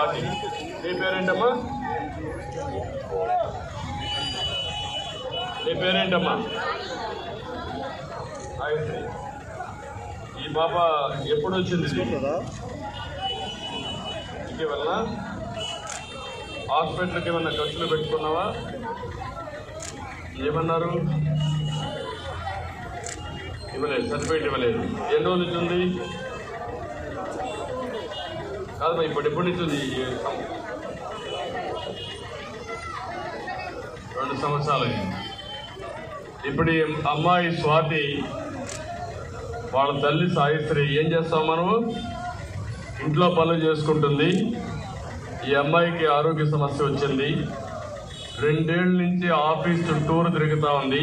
Party. నీ పేరేంటమ్మా? నీ పేరేంటమ్మా? గాయత్రి. ఈ పాప ఎప్పుడు వచ్చింది? ఇంకేమన్నా హాస్పిటల్కి ఏమన్నా ఖర్చులు పెట్టుకున్నావా? ఏమన్నారు? ఇవ్వలేదు, సర్టిఫికేట్ ఇవ్వలేదు. ఎన్ని రోజులు ఇచ్చింది? కాదమ్మా, ఇప్పుడు ఎప్పుడు ఇచ్చింది? 2 సంవత్సరాలైంది. ఇప్పుడు అమ్మాయి స్వాతి వాళ్ళ తల్లి సాయిశ్రీ. ఏం చేస్తాం మనము? ఇంట్లో పనులు చేసుకుంటుంది. ఈ అమ్మాయికి ఆరోగ్య సమస్య వచ్చింది. 2 ఏళ్ళ నుంచి ఆఫీస్ టూర్ తిరుగుతూ ఉంది.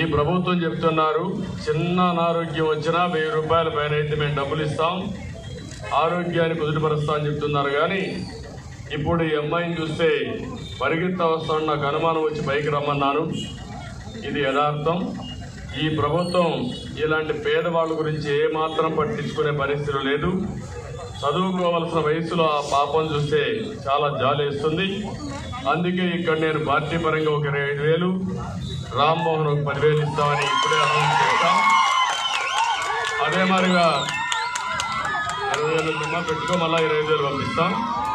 ఈ ప్రభుత్వం చెప్తున్నారు చిన్న అనారోగ్యం వచ్చినా 1000 రూపాయల పైన అయితే మేము డబ్బులు ఇస్తాం, ఆరోగ్యాన్ని కుదుటపరుస్తామని చెప్తున్నారు. కానీ ఇప్పుడు ఈ అమ్మాయిని చూస్తే పరిగెత్త వస్తామని నాకు అనుమానం వచ్చి పైకి రమ్మన్నాను. ఇది యథార్థం. ఈ ప్రభుత్వం ఇలాంటి పేదవాళ్ళ గురించి ఏమాత్రం పట్టించుకునే పరిస్థితి లేదు. చదువుకోవలసిన వయసులో ఆ పాపను చూస్తే చాలా జాలి వేస్తుంది. అందుకే ఇక్కడ నేను పార్టీ పరంగా ఒక 5000, రామ్మోహన్ ఒక 10,000 ఇస్తామని ఇప్పుడే అనౌన్స్ చేస్తాం. అదే మరిగా 20,000 పెట్టుకో, మళ్ళీ 20,000 పంపిస్తాం.